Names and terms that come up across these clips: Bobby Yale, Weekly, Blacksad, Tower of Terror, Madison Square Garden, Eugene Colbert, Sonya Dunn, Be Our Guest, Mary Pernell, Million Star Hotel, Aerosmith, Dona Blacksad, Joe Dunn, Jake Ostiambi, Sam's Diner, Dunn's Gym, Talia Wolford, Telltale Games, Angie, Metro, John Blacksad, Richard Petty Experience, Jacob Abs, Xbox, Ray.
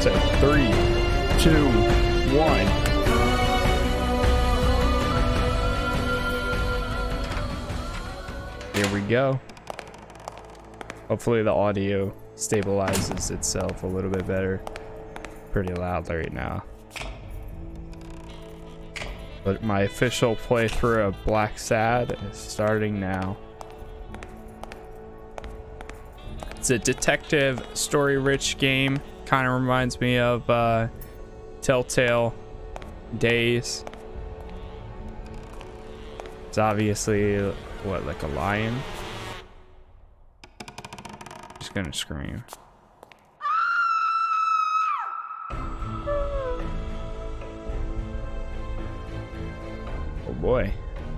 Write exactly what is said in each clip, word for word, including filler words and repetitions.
So three, two, one. Here we go. Hopefully the audio stabilizes itself a little bit better. Pretty loud right now. But my official playthrough of Blacksad is starting now. It's a detective story-rich game. Kind of reminds me of uh, Telltale Days. It's obviously what, like a lion? Just gonna scream. Boy.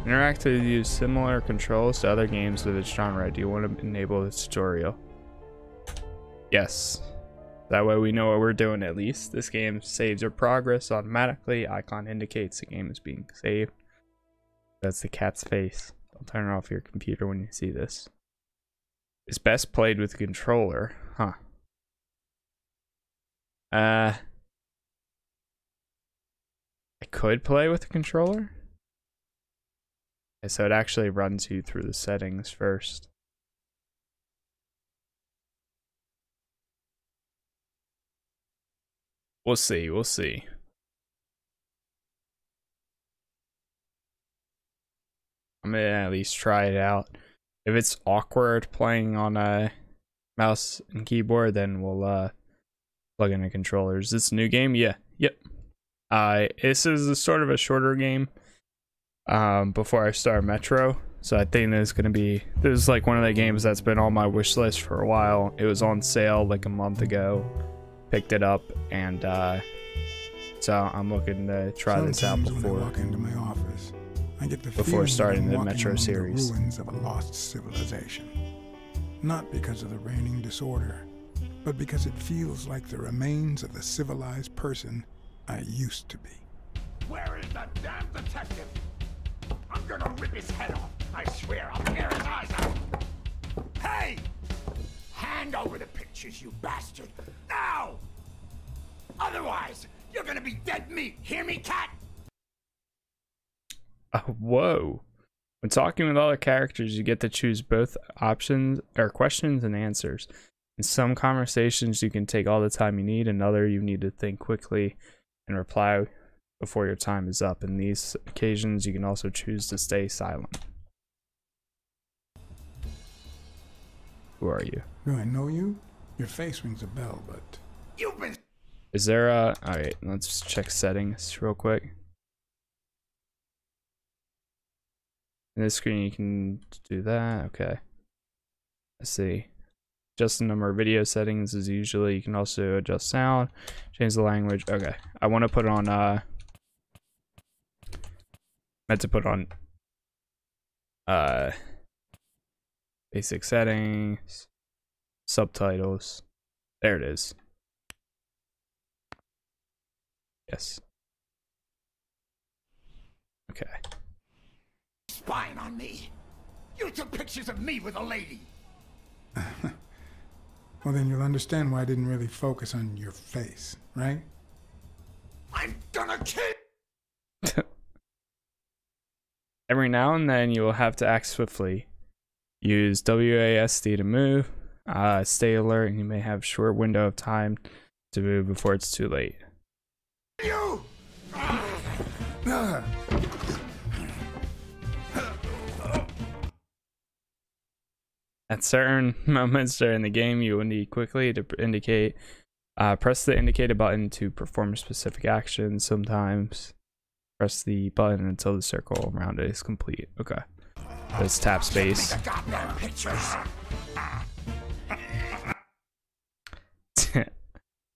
Interactive use similar controls to other games of its genre. Do you want to enable this tutorial? Yes. That way we know what we're doing at least. This game saves your progress automatically. Icon indicates the game is being saved. That's the cat's face. Don't turn off your computer when you see this. It's best played with a controller. Huh. Uh. I could play with a controller? So it actually runs you through the settings first. We'll see, we'll see. I'm gonna at least try it out. If it's awkward playing on a mouse and keyboard, then we'll uh, plug in the controllers. Is this a new game? Yeah, yep. Uh, this is a sort of a shorter game. Um, before I start Metro, so I think this is gonna be this is like one of the games that's been on my wish list for a while. It was on sale like a month ago, picked it up, and uh, so I'm looking to try Sometimes this out before when I walk into my office, I get the before starting the Metro series. The ruins of a lost civilization, not because of the reigning disorder, but because it feels like the remains of the civilized person I used to be. Where is the damn detective? I'm gonna rip his head off. I swear I'll tear his eyes out. Hey! Hand over the pictures, you bastard. Now! Otherwise, you're gonna be dead meat. Hear me, cat? Uh, whoa. When talking with other characters, you get to choose both options or questions and answers. In some conversations, you can take all the time you need. In other, you need to think quickly and reply before your time is up. In these occasions, you can also choose to stay silent. Who are you? Do I know you? Your face rings a bell, but you've been. Is there a? All right, let's just check settings real quick. In this screen, you can do that. Okay. Let's see. Adjust the number of video settings as usually. You can also adjust sound, change the language. Okay, I want to put on. Uh, meant to put on uh basic settings, subtitles. There it is. Yes. Okay. Spying on me. You took pictures of me with a lady. Well, then you'll understand why I didn't really focus on your face, right? I'm gonna kill. Every now and then, you will have to act swiftly. Use W A S D to move. Uh, stay alert, and you may have a short window of time to move before it's too late. You! At certain moments during the game, you will need quickly to indicate. Uh, press the indicator button to perform specific actions. Sometimes press the button until the circle around it is complete. Okay. Let's tap space.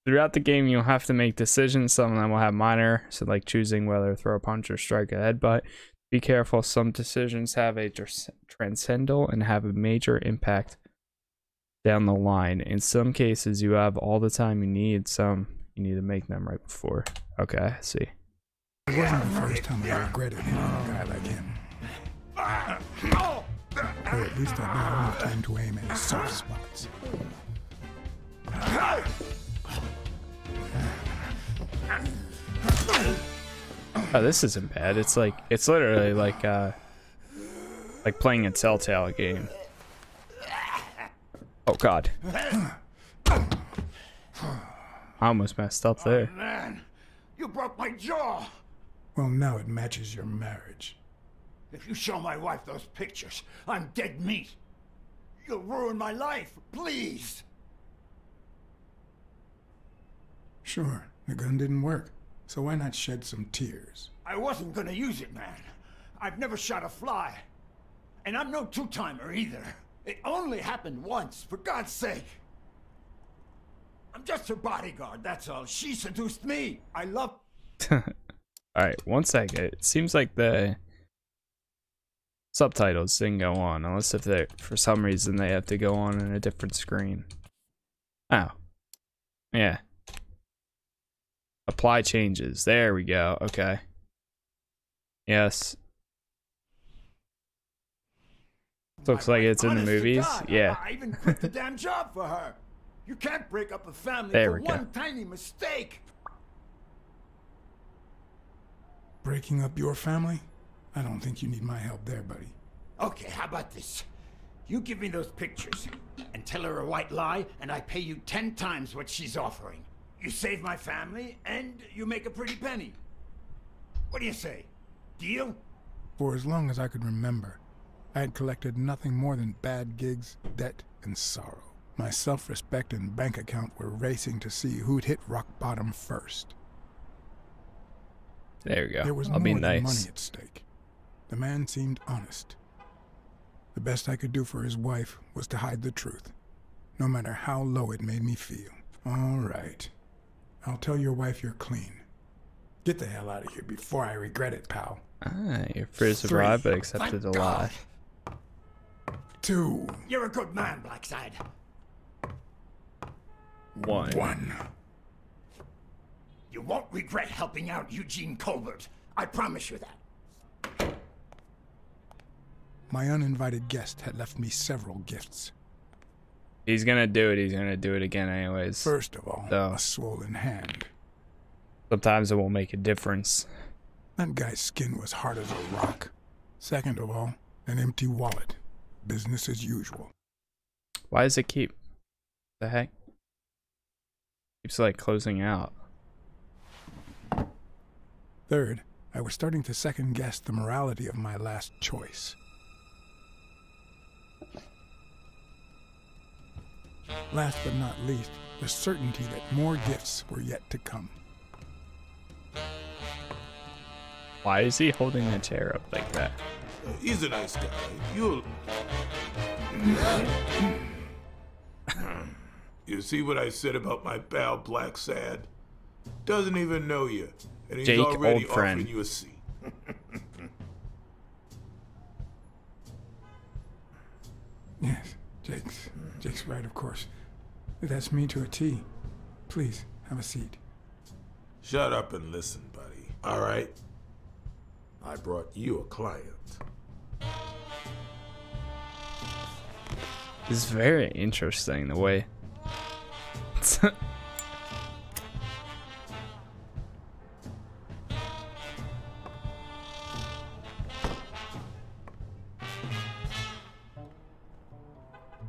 Throughout the game, you'll have to make decisions. Some of them will have minor, so like choosing whether to throw a punch or strike a headbutt. Be careful, some decisions have a tr- transcendental and have a major impact down the line. In some cases, you have all the time you need. Some, you need to make them right before. Okay, I see. It wasn't the first time I regretted hitting a guy like him. Or at least I had enough time to aim at soft spots. Oh, this isn't bad. It's like, it's literally like, uh, like playing a Telltale game. Oh God. I almost messed up there. Oh, man, you broke my jaw. Well, now it matches your marriage. If you show my wife those pictures, I'm dead meat. You'll ruin my life, please. Sure, the gun didn't work, so why not shed some tears? I wasn't gonna use it, man. I've never shot a fly. And I'm no two-timer either. It only happened once, for God's sake. I'm just her bodyguard, that's all. She seduced me. I love... Alright, one second. It seems like the subtitles didn't go on, unless if they, for some reason, they have to go on in a different screen. Oh. Yeah. Apply changes. There we go. Okay. Yes. Looks like it's in the movies. Yeah. I even quit the damn job for her. You can't break up a family for one tiny mistake. Breaking up your family? I don't think you need my help there, buddy. Okay, how about this? You give me those pictures and tell her a white lie, and I pay you ten times what she's offering. You save my family, and you make a pretty penny. What do you say? Deal? For as long as I could remember, I had collected nothing more than bad gigs, debt, and sorrow. My self-respect and bank account were racing to see who'd hit rock bottom first. There we go. There was I'll more be nice. Than money at stake. The man seemed honest. The best I could do for his wife was to hide the truth, no matter how low it made me feel. All right. I'll tell your wife you're clean. Get the hell out of here before I regret it, pal. Ah, you're free to bribe, but accepted a lie. Two. You're a good man, Blacksad. One. One. You won't regret helping out Eugene Colbert. I promise you that. My uninvited guest had left me several gifts. He's gonna do it. He's gonna do it again anyways. First of all, so, a swollen hand. Sometimes it won't make a difference. That guy's skin was hard as a rock. Second of all, an empty wallet. Business as usual. Why does it keep... the heck? Keeps like closing out. Third, I was starting to second guess the morality of my last choice. Last but not least, the certainty that more gifts were yet to come. Why is he holding the chair up like that? Uh, he's a nice guy. You'll... You see what I said about my pal Blacksad? Doesn't even know you, and he's Jake, already offering you a seat. Yes, Jake's... Jake's right, of course. That's me to a T. Please, have a seat. Shut up and listen, buddy. All right? I brought you a client. It's very interesting the way...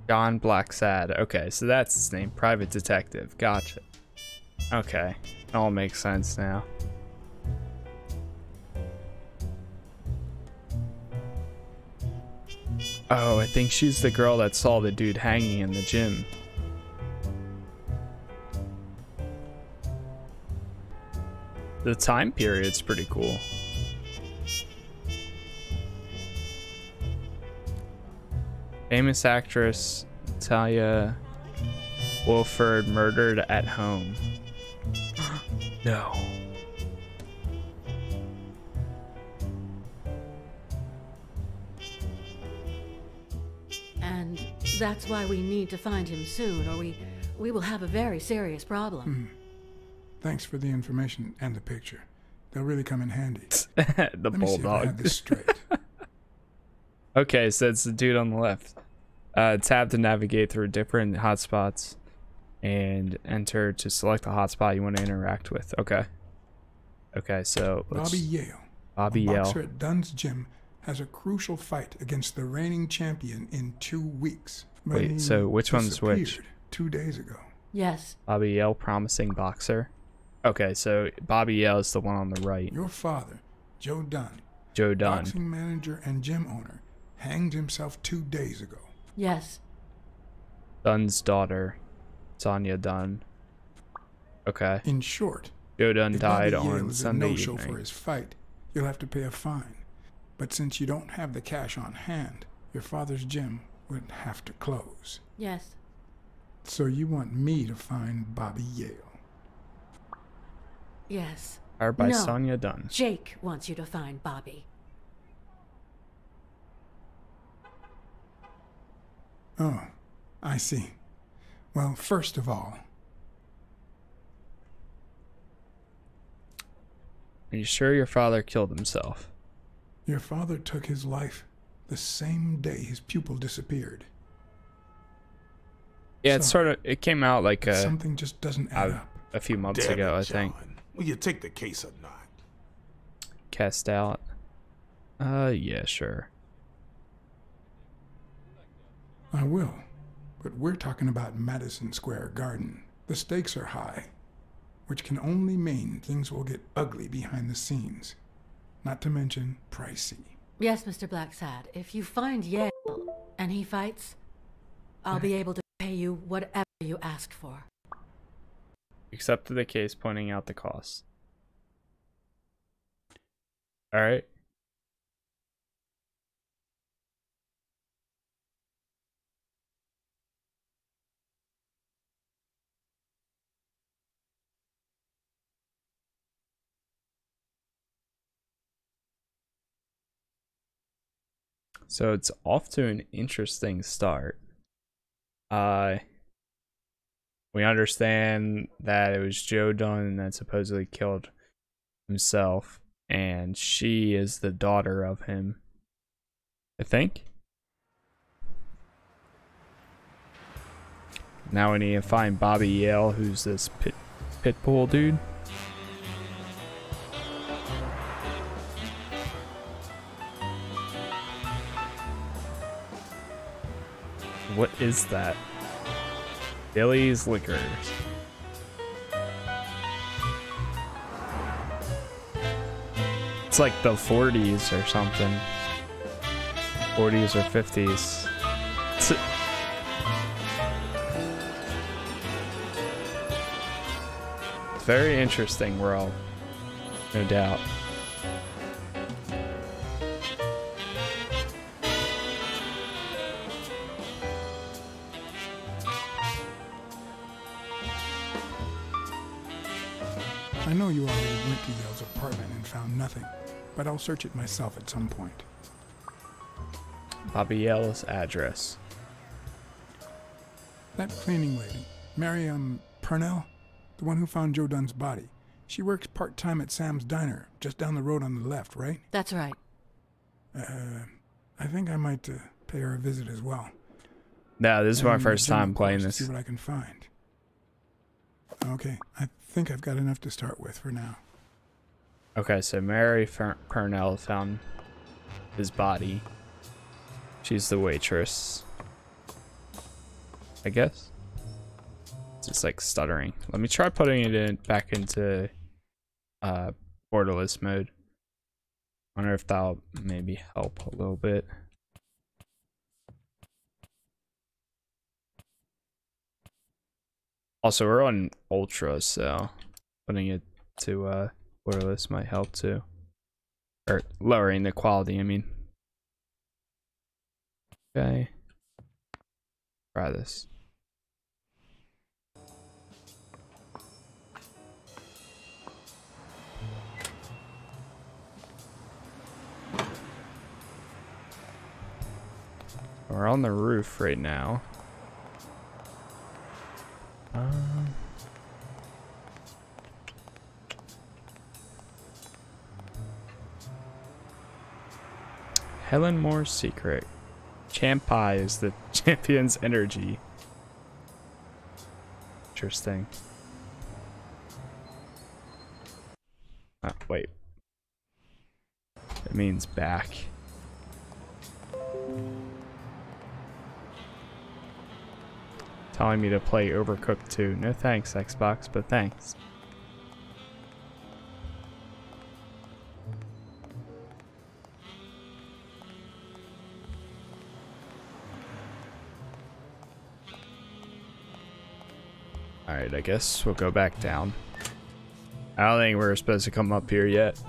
John Blacksad. Okay, so that's his name. Private detective. Gotcha. Okay. It all makes sense now. Oh, I think she's the girl that saw the dude hanging in the gym. The time period's pretty cool. Famous actress Talia Wolford murdered at home. No. And that's why we need to find him soon, or we we will have a very serious problem. Mm. Thanks for the information and the picture. They'll really come in handy. The Let bulldog. Me see if I have this straight. Okay, so it's the dude on the left. Uh, tab to navigate through different hotspots and enter to select the hotspot you want to interact with. Okay. Okay, so Bobby Yale, Bobby a Yale. boxer at Dunn's Gym, has a crucial fight against the reigning champion in two weeks. Wait, Many so which one's which? Two days ago. Yes. Bobby Yale, promising boxer. Okay, so Bobby Yale is the one on the right. Your father, Joe Dunn, Joe Dunn, boxing manager and gym owner, hanged himself two days ago. Yes. Dunn's daughter, Sonya Dunn. Okay. In short, Joe Dunn died on Sunday evening. If Bobby Yale is a no-show for his fight, you'll have to pay a fine. But since you don't have the cash on hand, your father's gym would have to close. Yes. So you want me to find Bobby Yale? Yes. Hired by no. Sonya Dunn. Jake wants you to find Bobby. Oh, I see. Well, first of all, are you sure your father killed himself? Your father took his life the same day his pupil disappeared. Yeah, so, it's sort of, it came out like a, something just doesn't add a, up. A few months Damn ago, it, I think. John. Will you take the case or not? Cast out. Uh, yeah, sure. I will. But we're talking about Madison Square Garden. The stakes are high, which can only mean things will get ugly behind the scenes. Not to mention pricey. Yes, Mister Blacksad. If you find Yale and he fights, I'll be able to pay you whatever you ask for. Accepted the case, pointing out the cost. All right. So it's off to an interesting start. Uh, we understand that it was Joe Dunn that supposedly killed himself, and she is the daughter of him, I think. Now we need to find Bobby Yale, who's this pit, pit bull dude. What is that? Billy's Liquors. It's like the forties or something. forties or fifties. It's very interesting world, no doubt. I know you already went to Yale's apartment and found nothing, but I'll search it myself at some point. Bobby Yale's address. That cleaning lady, Mary um, Pernell, the one who found Joe Dunn's body, she works part-time at Sam's Diner, just down the road on the left, right? That's right. Uh, I think I might uh, pay her a visit as well. No, this is my first time playing this. See what I can find. Okay, I think I've got enough to start with for now. Okay, so Mary Pernell found his body. She's the waitress, I guess. It's just like stuttering. Let me try putting it in back into uh, borderless mode. I wonder if that'll maybe help a little bit. Also, we're on ultra, so putting it to uh, borderless might help too, or lowering the quality. I mean, okay, try this. We're on the roof right now. Um, Helen Moore's secret. Champai is the champion's energy. Interesting. Uh, wait. It means back. Telling me to play Overcooked two. No thanks, Xbox, but thanks. Alright, I guess we'll go back down. I don't think we're supposed to come up here yet.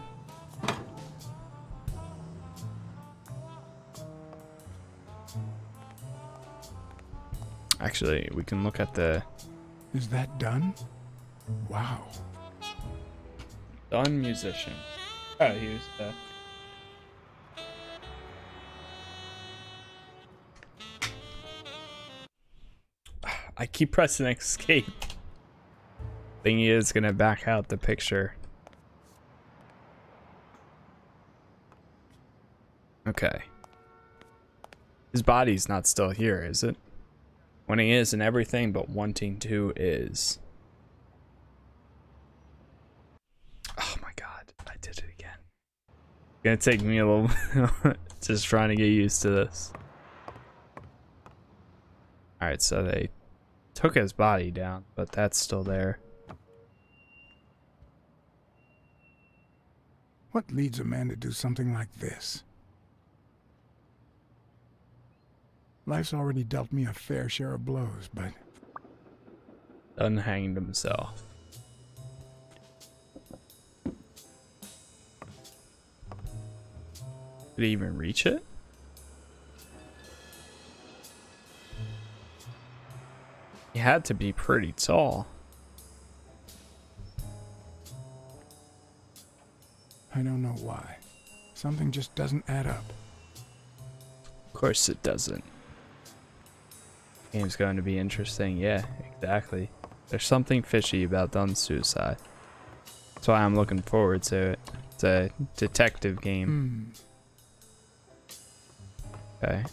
Actually, we can look at the... Is that Dunn? Wow. Dunn musician. Oh, he was the... I keep pressing escape. Thingy is gonna back out the picture. Okay. His body's not still here, is it? When he is and everything, but wanting to is. Oh my god, I did it again. It's gonna take me a little bit just trying to get used to this. Alright, so they took his body down, but that's still there. What leads a man to do something like this? Life's already dealt me a fair share of blows, but... Unhanged himself. Did he even reach it? He had to be pretty tall. I don't know why. Something just doesn't add up. Of course it doesn't. Game's going to be interesting. Yeah, exactly. There's something fishy about Dunn's suicide. That's why I'm looking forward to it. It's a detective game. Mm. Okay.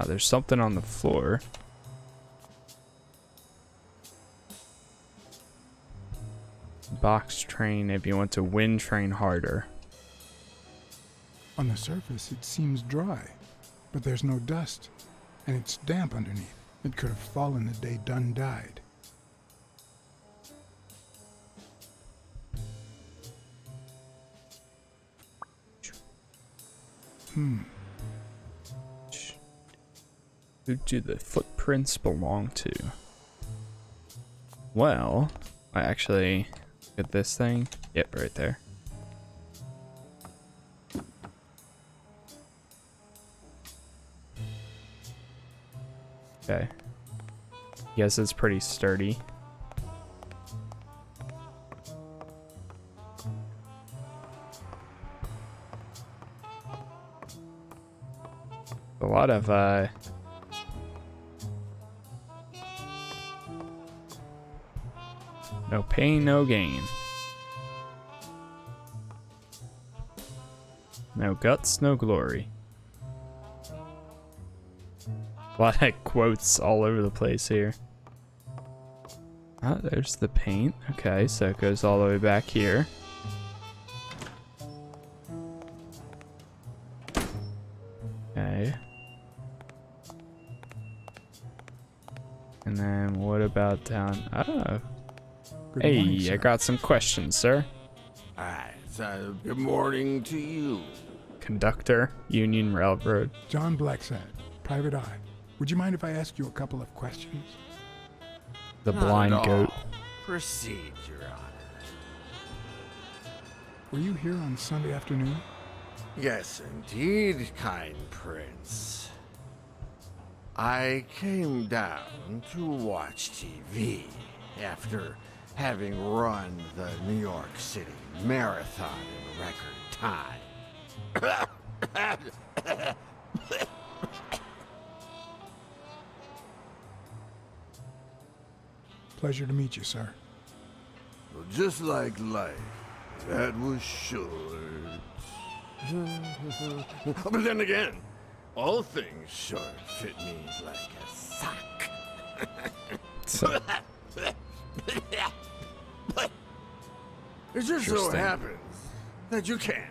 Oh, there's something on the floor. Box train if you want to wind train harder. On the surface, it seems dry, but there's no dust, and it's damp underneath. It could have fallen the day Dunn died. Hmm. Who do the footprints belong to? Well, I actually get this thing. Yep, right there. Okay. Yes, it's pretty sturdy. A lot of uh no pain, no gain. No guts, no glory. A lot of quotes all over the place here. Ah, there's the paint. Okay, so it goes all the way back here. Okay. And then what about down? Oh. Good hey, morning, I got some questions, sir. Hi, so good morning to you. Conductor, Union Railroad. John Blacksad, Private Eye. Would you mind if I ask you a couple of questions? The Not blind at all. Goat. Proceed, Your Honor. Were you here on Sunday afternoon? Yes, indeed, kind prince. I came down to watch T V after having run the New York City Marathon in record time. Pleasure to meet you, sir. Well, just like life, that was short. But then again, all things short fit me like a sock. So. It just so happens that you can,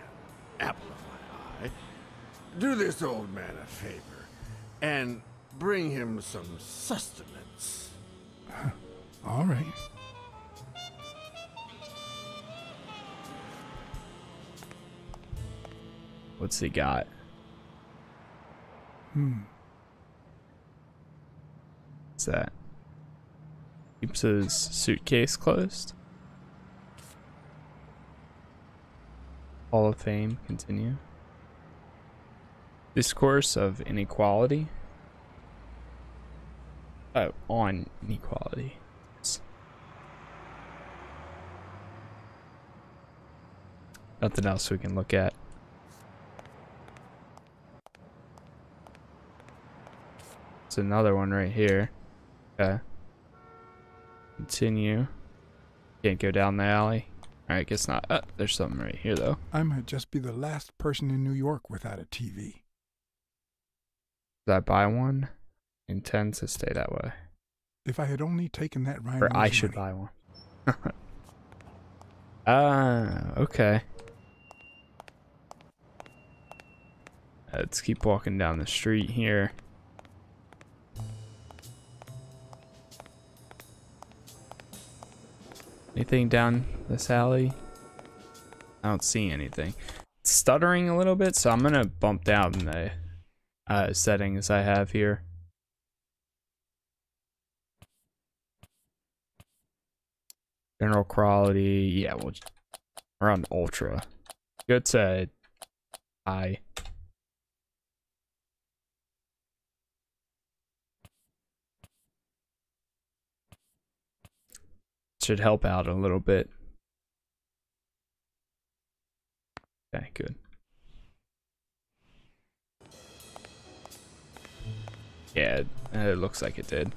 apple of my eye, do this old man a favor and bring him some sustenance. All right. What's he got? Hmm. What's that? Keeps his suitcase closed. Hall of Fame, continue. Discourse of inequality. Oh, on inequality. Nothing else we can look at. It's another one right here. Okay. Continue. Can't go down the alley. Alright, guess not. Uh, there's something right here, though. I might just be the last person in New York without a T V. Did I buy one? Intend to stay that way. If I had only taken that ride. Or I should money. buy one. Ah, uh, okay. Let's keep walking down the street here. Anything down this alley? I don't see anything. It's stuttering a little bit, so I'm gonna bump down the uh, settings I have here. General quality, yeah, we'll, we're on ultra. Go to high. Should help out a little bit. Okay, good. Yeah, it looks like it did.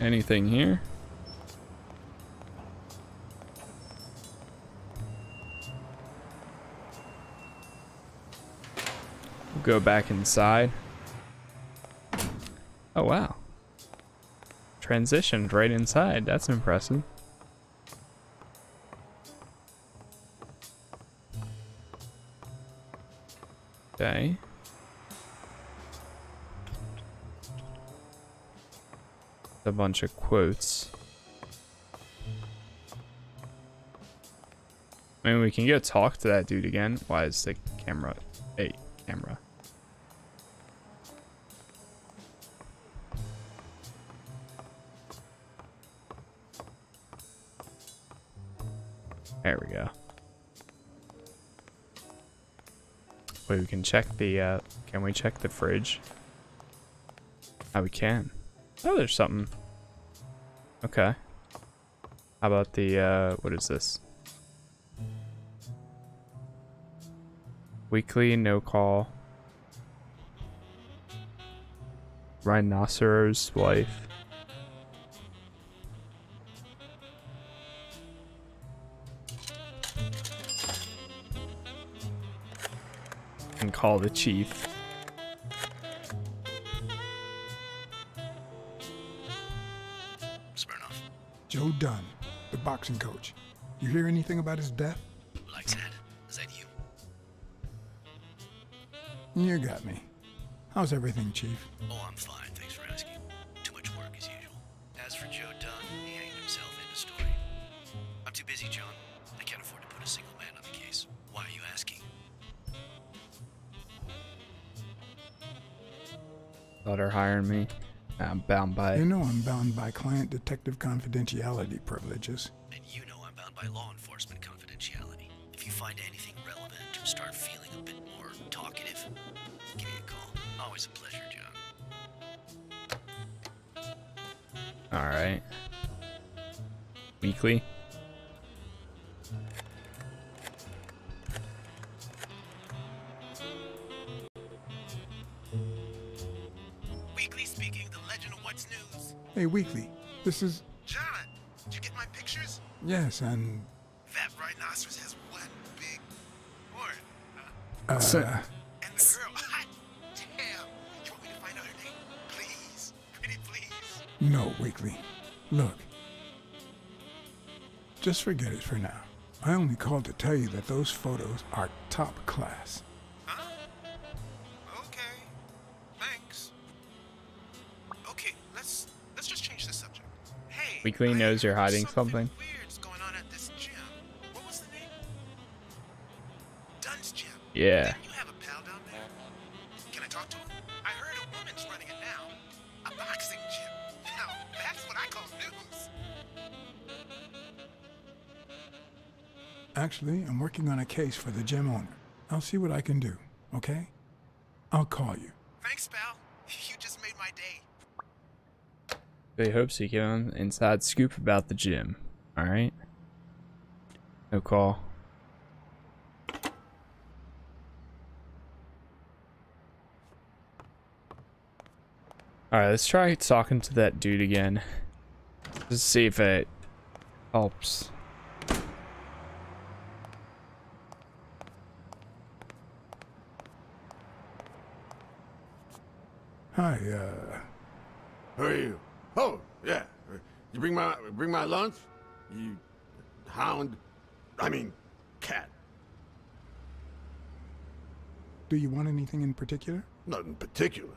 Anything here? We'll go back inside. Oh wow. Transitioned right inside. That's impressive. Okay. A bunch of quotes. I mean, we can go talk to that dude again. Why is the camera? Hey, camera. There we go. Wait, we can check the, uh, can we check the fridge? Oh, we can. Oh, there's something. Okay. How about the, uh, what is this? Weekly, no call. Rhinoceros wife. And call the chief. Joe Dunn, the boxing coach. You hear anything about his death? Blacksad, is that you? You got me. How's everything, Chief? Oh, I'm fine. Thanks for asking. Too much work as usual. As for Joe Dunn, he hanged himself in a story. I'm too busy, John. I can't afford to put a single man on the case. Why are you asking? Thought her hiring me. I'm bound by... You know I'm bound by client detective confidentiality privileges. And you know I'm bound by law enforcement confidentiality. If you find anything relevant or start feeling a bit more talkative, give me a call. Always a pleasure, John. Alright. Weekly. Hey, Weekly, this is... John, did you get my pictures? Yes, and... That rhinoceros has one big horn. Uh... uh and the girl, hot damn! You want me to find out No, Weekly. Look. Just forget it for now. I only called to tell you that those photos are top class. Huh? Okay. Thanks. Okay, let's let's just change the subject. Hey, Weekly knows you're hiding something. something. Weird's going on at this gym. What was the name? Dunn's Gym. Yeah. Didn't you have a pal down there? Can I talk to him? I heard a woman's running it now. A boxing gym. Now that's what I call news. Actually, I'm working on a case for the gym owner. I'll see what I can do, okay? I'll call you. Thanks, pal. You just made my day. Billy hopes you give him an inside scoop about the gym. Alright? No call. Alright, let's try talking to that dude again. Let's see if it helps. Hi, uh... Who are you? Oh, yeah. You bring my bring my lunch? You hound... I mean, cat. Do you want anything in particular? Nothing in particular.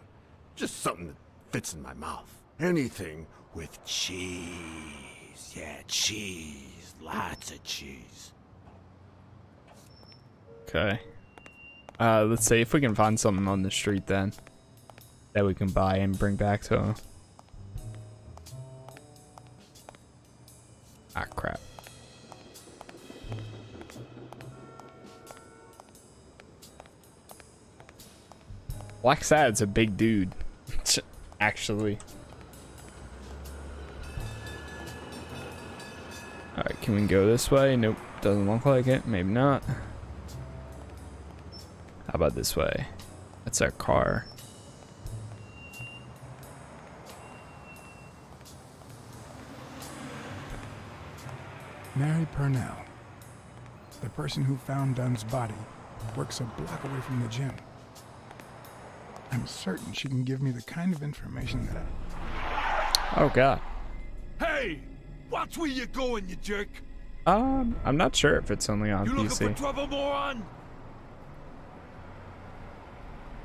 Just something that fits in my mouth. Anything with cheese. Yeah, cheese. Lots of cheese. Okay. Uh, let's see if we can find something on the street then. That we can buy and bring back to him. Ah, crap. Blacksad's a big dude, actually. Alright, can we go this way? Nope, doesn't look like it. Maybe not. How about this way? That's our car. Mary Pernell, the person who found Dunn's body, works a block away from the gym. I'm certain she can give me the kind of information that I... Oh, God. Hey! Watch where you're going, you jerk! Um, I'm not sure if it's only on P C. You looking for trouble, moron?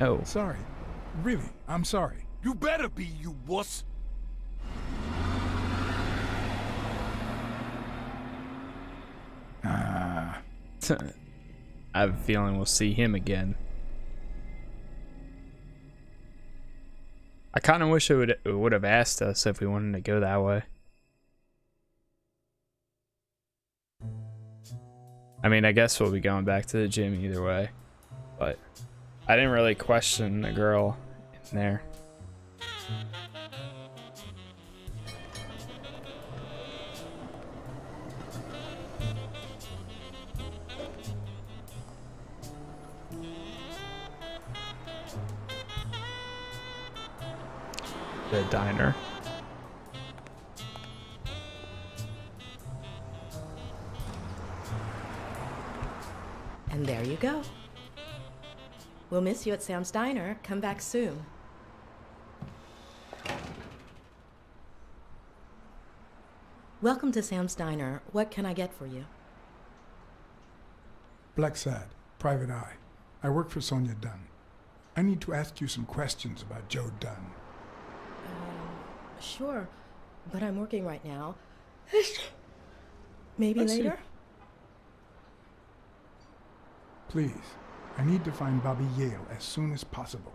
Oh. Sorry. Really, I'm sorry. You better be, you wuss! Ah. I have a feeling we'll see him again. I kind of wish it would it would have asked us if we wanted to go that way. I mean, I guess we'll be going back to the gym either way, but I didn't really question the girl in there. The diner. And there you go. We'll miss you at Sam's Diner. Come back soon. Welcome to Sam's Diner. What can I get for you? Blacksad, Private Eye. I work for Sonya Dunn. I need to ask you some questions about Joe Dunn. Sure, but I'm working right now. Maybe Let's later? See. Please, I need to find Bobby Yale as soon as possible,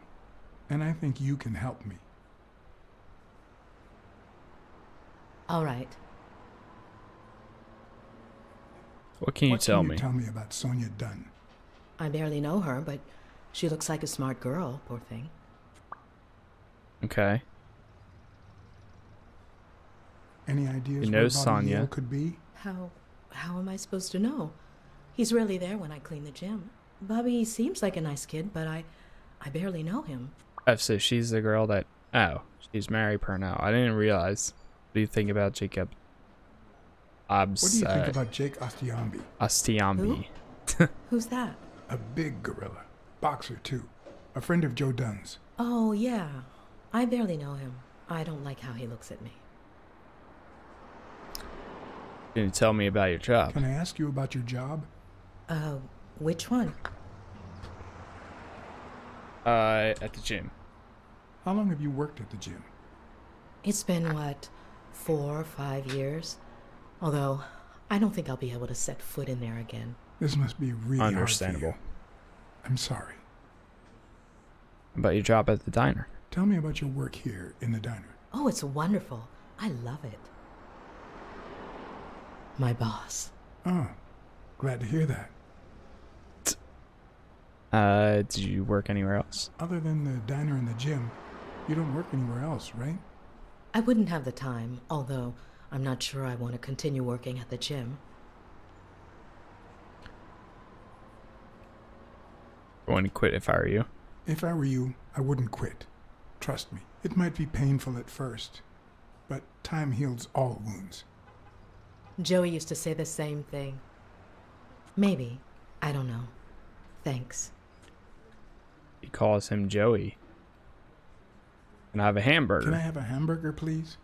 and I think you can help me. All right. What can you what tell can you me? Tell me about Sonya Dunn. I barely know her, but she looks like a smart girl, poor thing. Okay. Any ideas you know where Sonya Bobby Yale could be? How, how am I supposed to know? He's rarely there when I clean the gym. Bobby seems like a nice kid, but I, I barely know him. Oh, so she's the girl that... Oh, she's Mary Pernell. I didn't realize. What do you think about Jacob? Abs, what do you think uh, about Jake Ostiambi? Ostiambi. Who? Who's that? A big gorilla. Boxer, too. A friend of Joe Dunn's. Oh, yeah. I barely know him. I don't like how he looks at me. Can you tell me about your job? Can I ask you about your job? Uh, which one? Uh, at the gym. How long have you worked at the gym? It's been, what, four or five years? Although, I don't think I'll be able to set foot in there again. This must be really understandable. Hard for you. I'm sorry. About your job at the diner. Tell me about your work here in the diner. Oh, it's wonderful. I love it. My boss. Oh, glad to hear that. Uh, did you work anywhere else? Other than the diner and the gym, you don't work anywhere else, right? I wouldn't have the time, although I'm not sure I want to continue working at the gym. I wouldn't quit if I were you. If I were you, I wouldn't quit. Trust me, it might be painful at first, but time heals all wounds. Joey used to say the same thing. Maybe. I don't know. Thanks. He calls him Joey. Can I have a hamburger? Can I have a hamburger, please?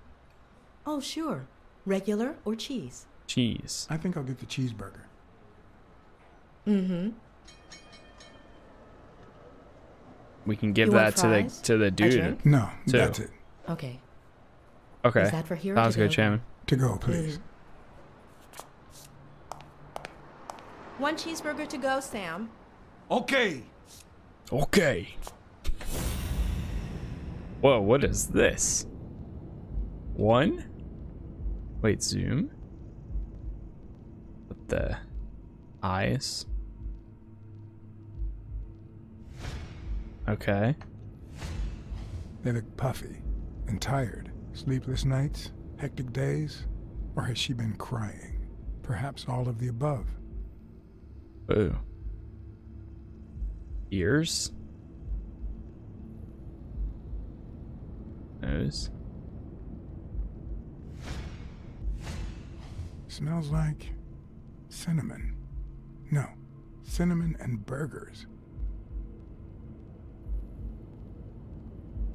Oh, sure. Regular or cheese? Cheese. I think I'll get the cheeseburger. Mm-hmm. We can give that to the to the dude. No, too. That's it. Okay. Okay. Is that for here? Sounds good, Chairman. To go, please. Mm. One cheeseburger to go, Sam. Okay. Okay. Whoa, what is this? One? Wait, zoom? What the... eyes? Okay. They look puffy and tired. Sleepless nights? Hectic days? Or has she been crying? Perhaps all of the above. Ooh. Ears? Nose? Smells like cinnamon. No, cinnamon and burgers.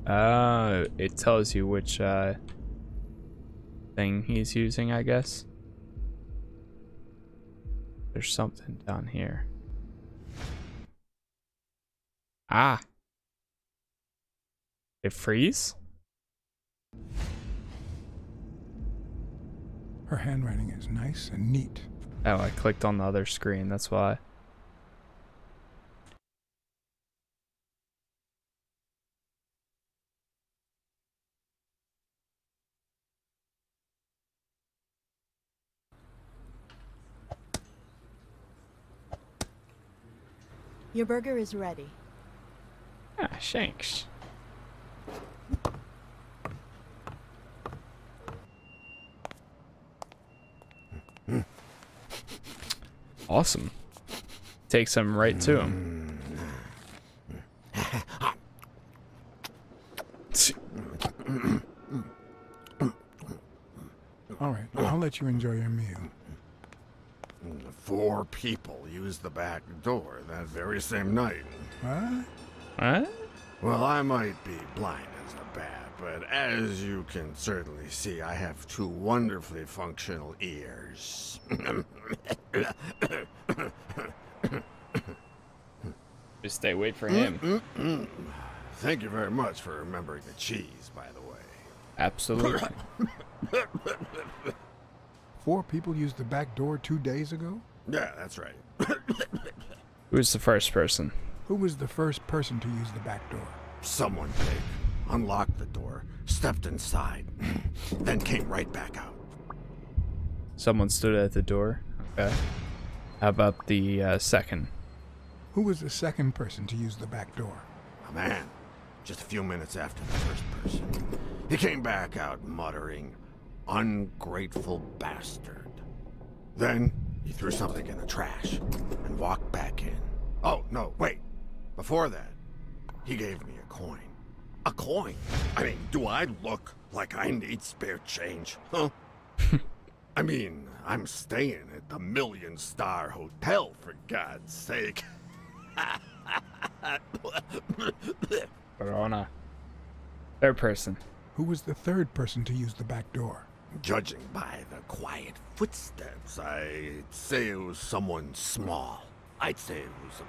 Uh, it tells you which uh, thing he's using, I guess. There's something down here. Ah. It freeze? Her handwriting is nice and neat. Oh, I clicked on the other screen, that's why. Your burger is ready. Ah, thanks. Awesome. Takes him right to him. All right, I'll let you enjoy your meal. Four people used the back door that very same night. What? What? Well, I might be blind as a bat, but as you can certainly see, I have two wonderfully functional ears. Just stay, wait for him. Thank you very much for remembering the cheese, by the way. Absolutely. Four people used the back door two days ago? Yeah, that's right. Who was the first person? Who was the first person to use the back door? Someone big. Unlocked the door, stepped inside, then came right back out. Someone stood at the door? Okay. How about the uh, second? Who was the second person to use the back door? A man. Just a few minutes after the first person. He came back out muttering, "Ungrateful bastard." Then he threw something in the trash and walked back in. Oh, no, wait. Before that, he gave me a coin. A coin? I mean, do I look like I need spare change, huh? I mean, I'm staying at the Million Star Hotel, for God's sake. Verona. Third person. who was the third person to use the back door. Judging by the quiet footsteps, I'd say it was someone small. I'd say it was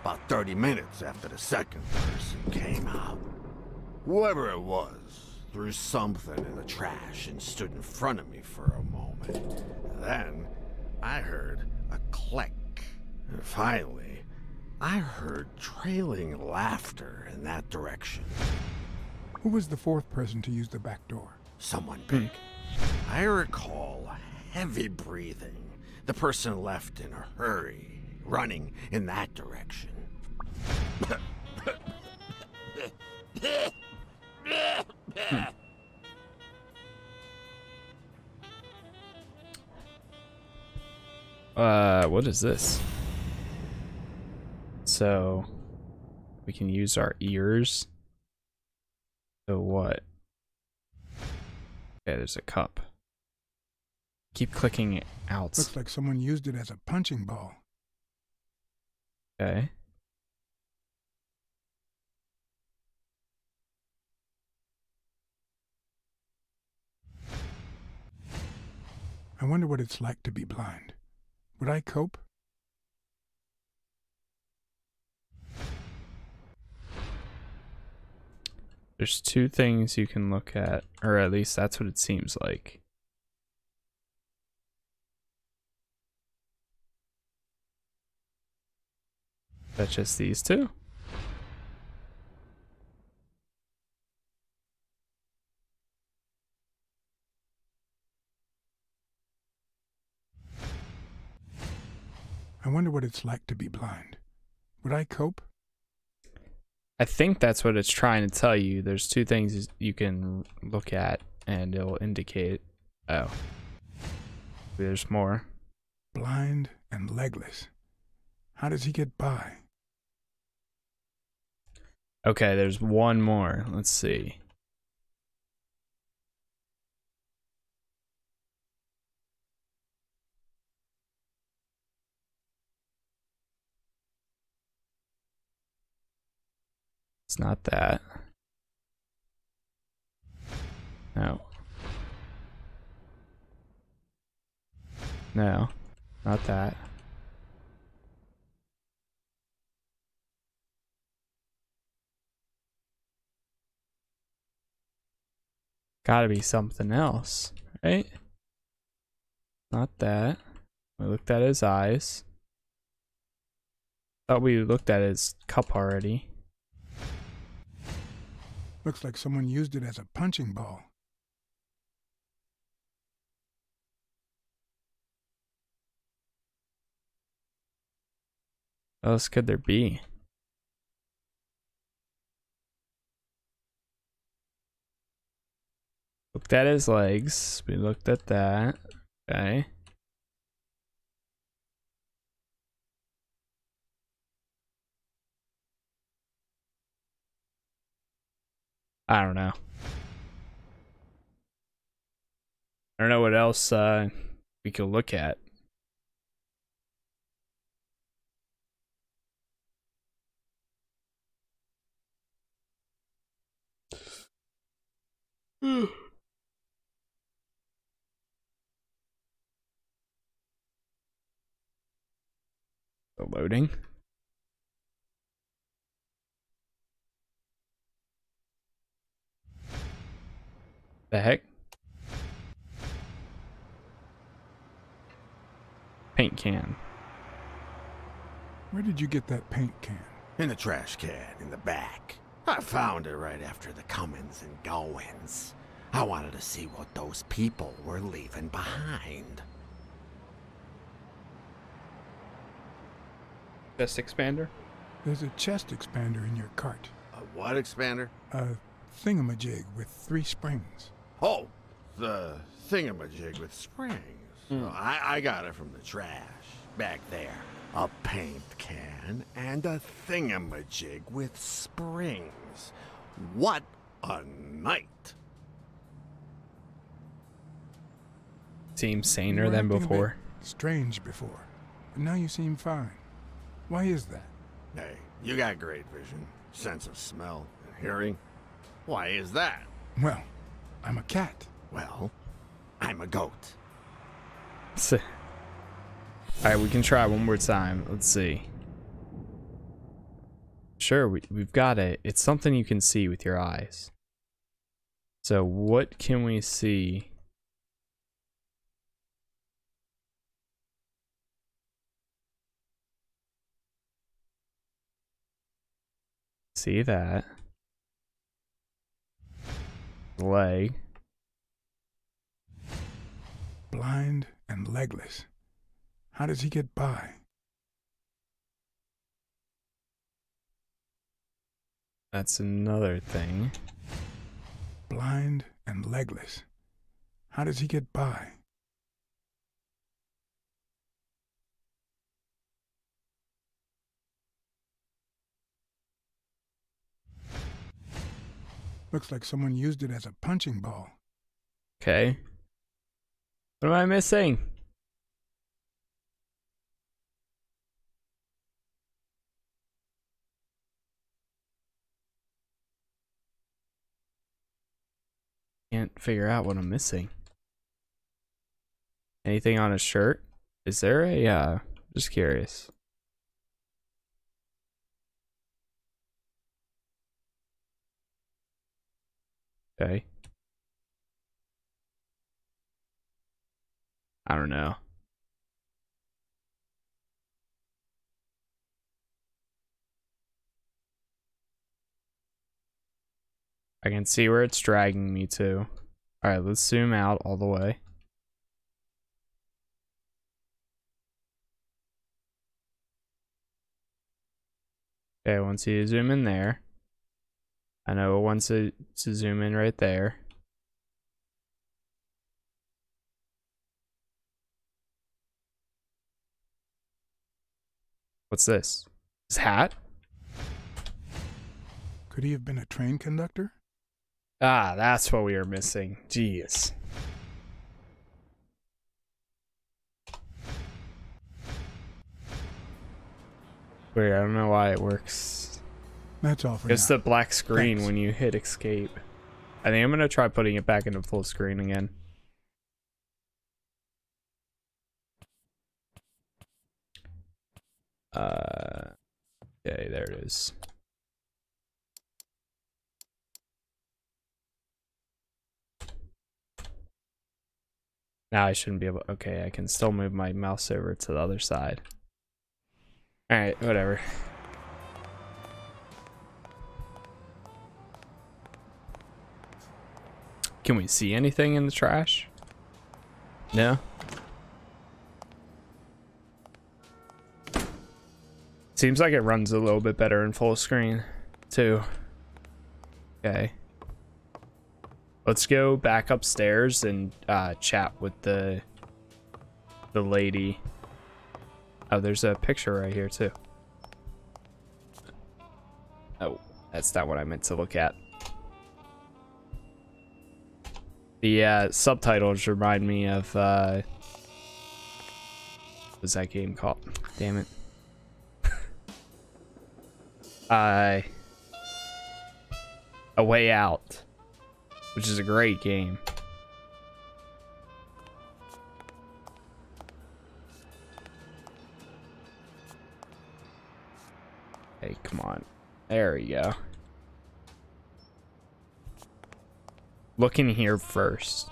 about thirty minutes after the second person came out. Whoever it was threw something in the trash and stood in front of me for a moment. Then I heard a click. And finally, I heard trailing laughter in that direction. Who was the fourth person to use the back door? Someone big. I recall heavy breathing. The person left in a hurry, running in that direction. hmm. Uh, what is this? So, we can use our ears. So what? Okay, there's a cup. Keep clicking out. Looks like someone used it as a punching ball. Okay. I wonder what it's like to be blind. Would I cope? There's two things you can look at, or at least that's what it seems like. That's just these two. I wonder what it's like to be blind. Would I cope? I think that's what it's trying to tell you. There's two things you can look at and it'll indicate. Oh, there's more. Blind and legless. How does he get by? Okay, there's one more. Let's see. It's not that. No. No. Not that. Gotta be something else, right? Not that. We looked at his eyes. Thought we looked at his cup already. Looks like someone used it as a punching ball. What else could there be? Looked at his legs. We looked at that. Okay. I don't know. I don't know what else uh, we could look at. Hmm. The loading. The heck? Paint can. Where did you get that paint can? In the trash can in the back. I found it right after the comings and goings. I wanted to see what those people were leaving behind. Chest expander? There's a chest expander in your cart. A what expander? A thingamajig with three springs. Oh, the thingamajig with springs. Mm. Oh, I, I got it from the trash back there. A paint can and a thingamajig with springs. What a night. Seems saner than before. Strange before, but now you seem fine. Why is that? Hey, you got great vision, sense of smell, and hearing. Why is that? Well, I'm a cat. Well, I'm a goat. All right, we can try one more time. Let's see. Sure, we, we've got it. It's something you can see with your eyes. So what can we see? See that. Leg. Blind and legless. How does he get by? That's another thing. Blind and legless. How does he get by? Looks like someone used it as a punching ball. Okay. What am I missing? Can't figure out what I'm missing. Anything on his shirt? Is there a, uh, just curious. Okay. I don't know. I can see where it's dragging me to. All right, let's zoom out all the way. Okay, once you zoom in there, I know it wants to, to zoom in right there. What's this? His hat? Could he have been a train conductor? Ah, that's what we were missing. Jeez. Wait, I don't know why it works. That's all for it's now. The black screen. Thanks. When you hit escape. I think I'm going to try putting it back into full screen again. Uh, okay, there it is. Now I shouldn't be able to, okay, I can still move my mouse over to the other side. Alright, whatever. Can we see anything in the trash? No? Seems like it runs a little bit better in full screen, too. Okay. Let's go back upstairs and uh, chat with the the lady. Oh, there's a picture right here too. Oh, that's not what I meant to look at. The uh, subtitles remind me of uh, what was that game called? Damn it. uh, A Way Out. Which is a great game. Hey, come on. There we go. Look in here first.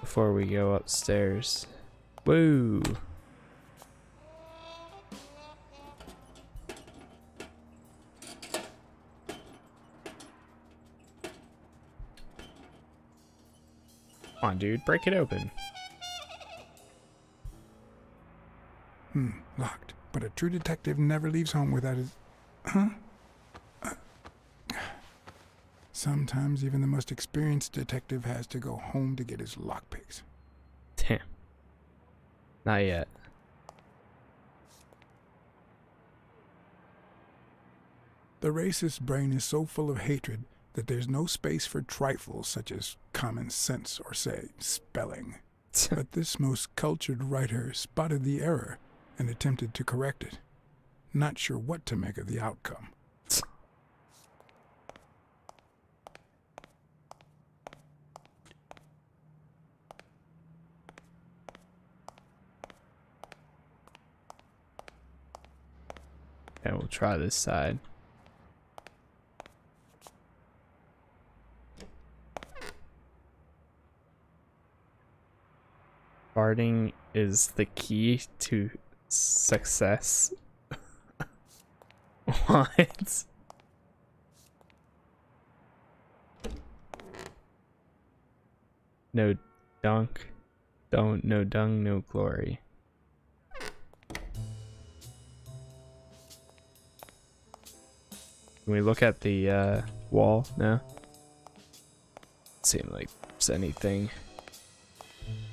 Before we go upstairs. Woo! Come on, dude, break it open. Hmm, locked. But a true detective never leaves home without his... Huh? Uh, sometimes even the most experienced detective has to go home to get his lockpicks. Damn. Not yet. The racist brain is so full of hatred that there's no space for trifles such as common sense or, say, spelling. But this most cultured writer spotted the error and attempted to correct it. Not sure what to make of the outcome. Okay, we'll try this side. Farting is the key to success. What? No dunk, don't, no dung, no glory. Can we look at the uh, wall now? Seems like there's anything.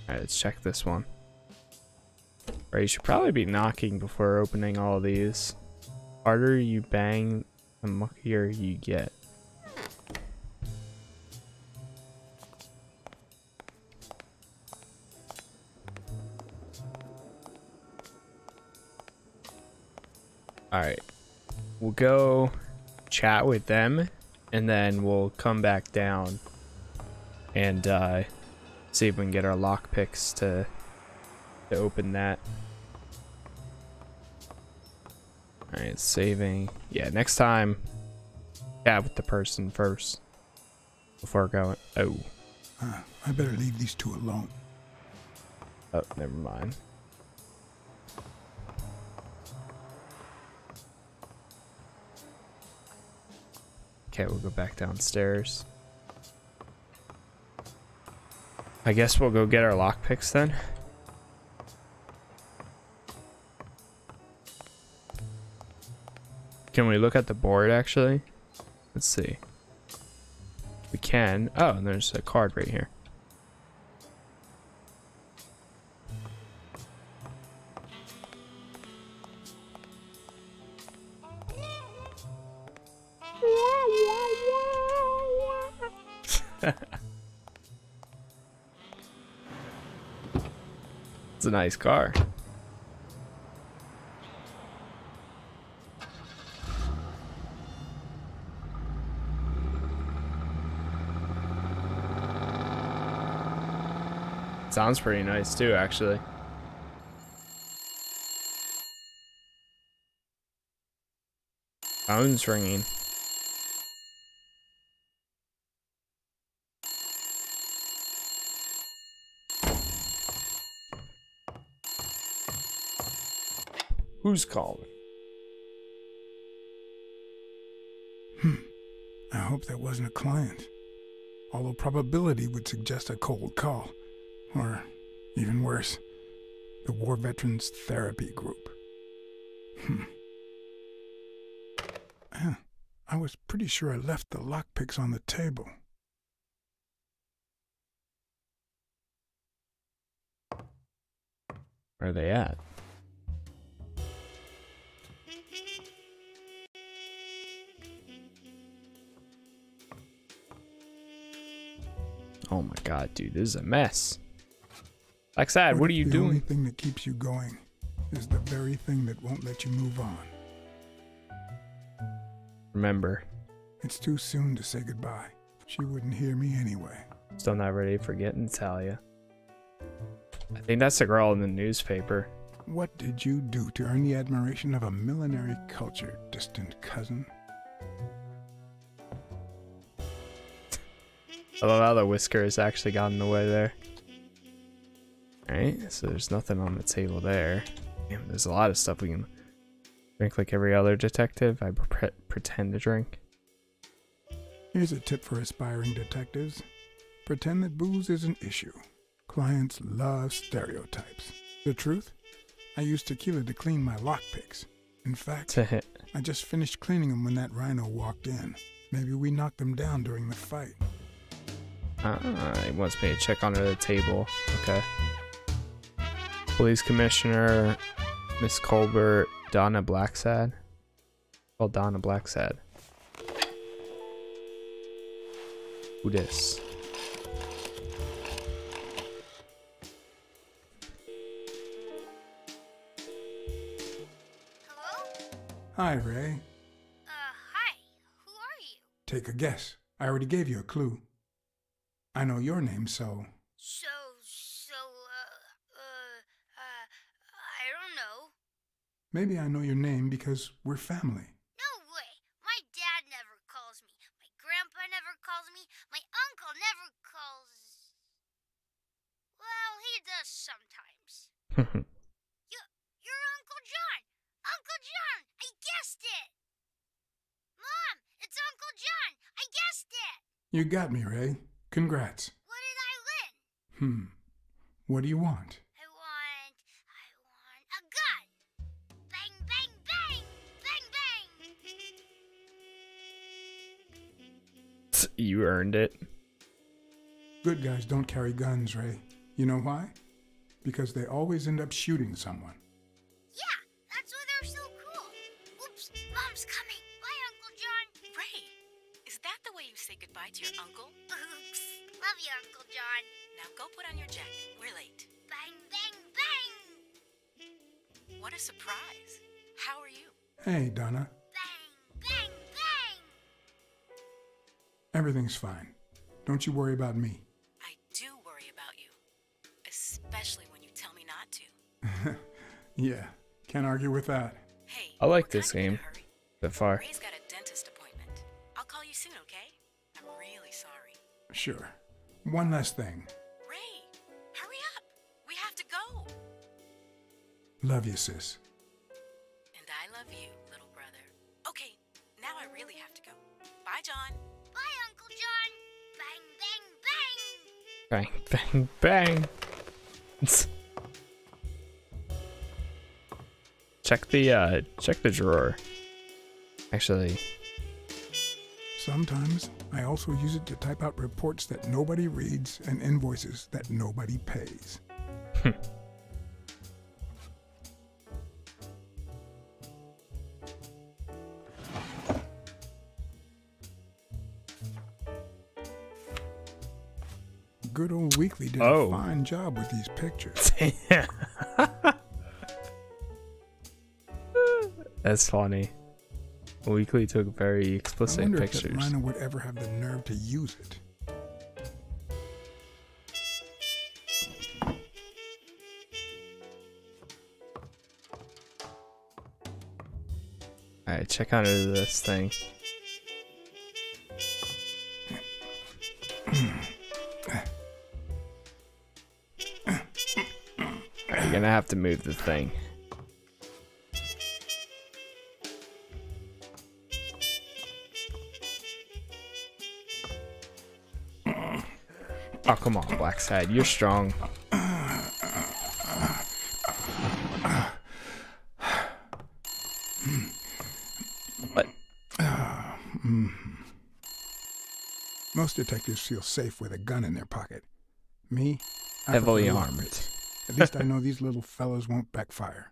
Alright, let's check this one. Right, you should probably be knocking before opening all these. The harder you bang, the muckier you get. Alright, we'll go chat with them and then we'll come back down and uh, see if we can get our lockpicks to, to open that. Alright, saving. Yeah, next time, chat with the person first before going. Oh. Huh, I better leave these two alone. Oh, never mind. Okay, we'll go back downstairs. I guess we'll go get our lockpicks then. Can we look at the board actually? Let's see. We can. Oh, and there's a card right here. It's a nice car. Sounds pretty nice too, actually. Phone's ringing. Who's calling? Hmm. I hope that wasn't a client. Although probability would suggest a cold call. Or, even worse, the War Veterans Therapy Group. Hmm. Yeah, I was pretty sure I left the lockpicks on the table. Where are they at? Oh my god, dude, this is a mess. Blacksad, what are you doing? The only thing that keeps you going is the very thing that won't let you move on. Remember. It's too soon to say goodbye. She wouldn't hear me anyway. Still not ready for getting Talia. I think that's the girl in the newspaper. What did you do to earn the admiration of a millinery culture, distant cousin? I love how the whisker has actually got in the way there. Alright, so there's nothing on the table there. Damn, there's a lot of stuff we can drink like every other detective. I pre pretend to drink. Here's a tip for aspiring detectives. Pretend that booze is an issue. Clients love stereotypes. The truth? I use tequila to clean my lockpicks. In fact, I just finished cleaning them when that rhino walked in. Maybe we knocked them down during the fight. Ah, he wants me to check under the table. Okay. Police Commissioner Miss Colbert, Dona Blacksad. Well, Dona Blacksad. Who dis? Hello? Hi, Ray. Uh, hi. Who are you? Take a guess. I already gave you a clue. I know your name, so... So... So, uh, uh, uh, I don't know. Maybe I know your name because we're family. No way. My dad never calls me. My grandpa never calls me. My uncle never calls... Well, he does sometimes. you're, you're Uncle John. Uncle John, I guessed it. Mom, it's Uncle John. I guessed it. You got me, Ray. Congrats. What did I win? Hmm. What do you want? I want... I want a gun. Bang, bang, bang. Bang, bang. You earned it. Good guys don't carry guns, Ray. You know why? Because they always end up shooting someone. Yeah, that's why they're so cool. Oops, Mom's coming. Bye, Uncle John. Ray, is that the way you say goodbye to your uncle? Oops. Love you, Uncle John. Now go put on your jacket. We're late. Bang, bang, bang! What a surprise. How are you? Hey, Donna. Bang, bang, bang! Everything's fine. Don't you worry about me. I do worry about you. Especially when you tell me not to. Yeah, can't argue with that. Hey, I like this game. So far. Ray's got a dentist appointment. I'll call you soon, okay? I'm really sorry. Sure. One last thing. Ray, hurry up. We have to go. Love you, sis. And I love you, little brother. Okay, now I really have to go. Bye, John. Bye, Uncle John. Bang, bang, bang. Bang, bang, bang. Check the, uh, check the drawer. Actually... Sometimes I also use it to type out reports that nobody reads and invoices that nobody pays. Good old Weekly did oh. a fine job with these pictures. That's funny. Weekly took very explicit I wonder pictures. If Lina would ever have the nerve to use it. All right, check out this thing. You're gonna have to move the thing. Oh, come on, Blacksad. You're strong. What? Most detectives feel safe with a gun in their pocket. Me? Heavily armed. At least I know these little fellows won't backfire.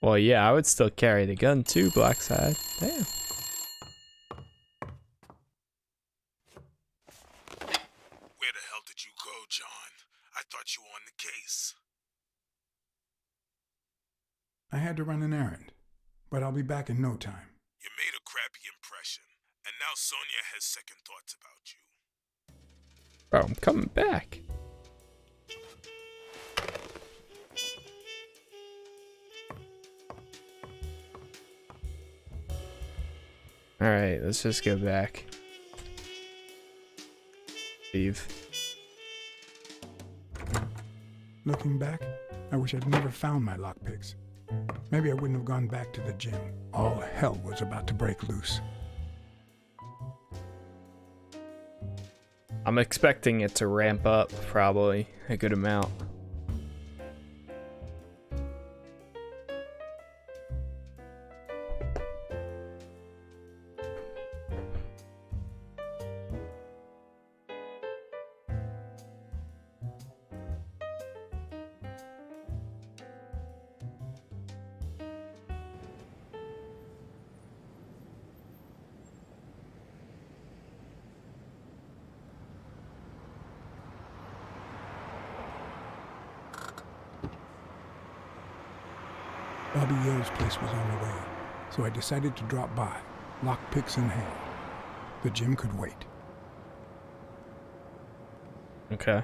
Well, yeah, I would still carry the gun too, Blacksad. Damn. To run an errand, but I'll be back in no time. You made a crappy impression, and now Sonya has second thoughts about you. Bro, I'm coming back. Alright, let's just go back. Leave. Looking back, I wish I'd never found my lockpicks. Maybe I wouldn't have gone back to the gym. All hell was about to break loose. I'm expecting it to ramp up, probably, a good amount. Bobby Yale's place was on the way, so I decided to drop by, lockpicks in hand. The gym could wait. Okay.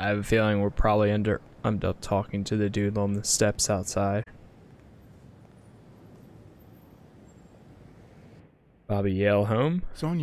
I have a feeling we're probably under end up talking to the dude on the steps outside. Bobby Yale home. Sonya.